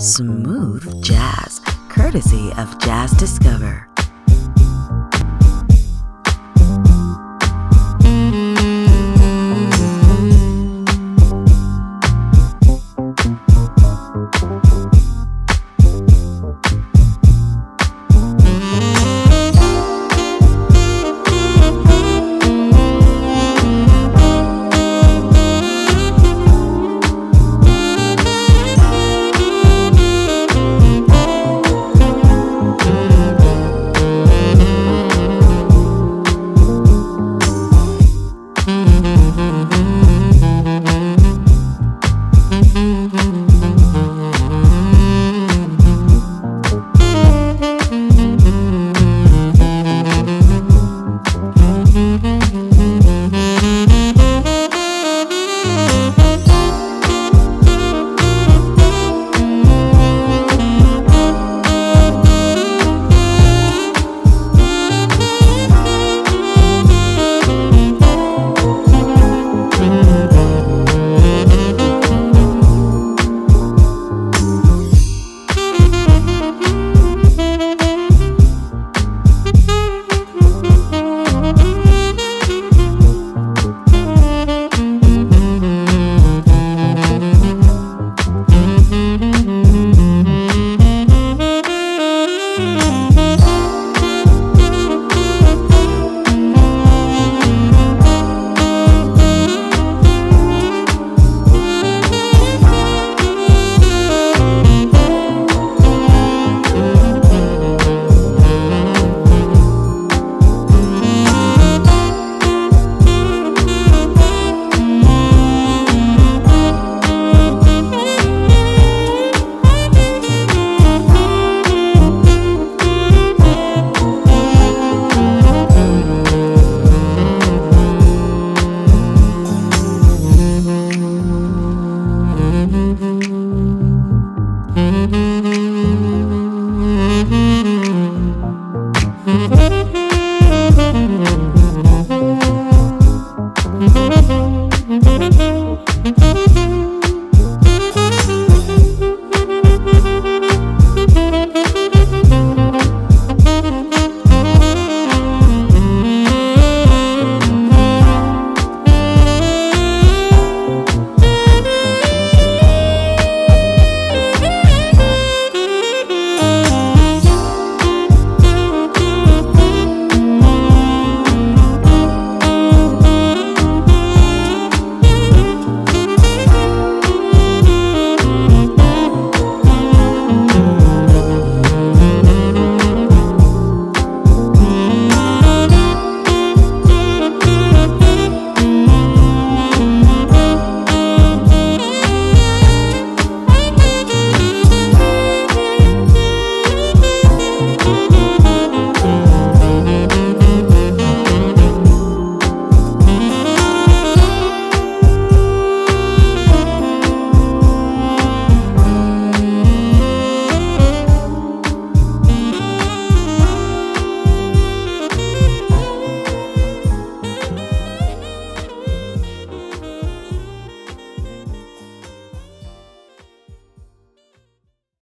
Smooth jazz, courtesy of Jazz Discover.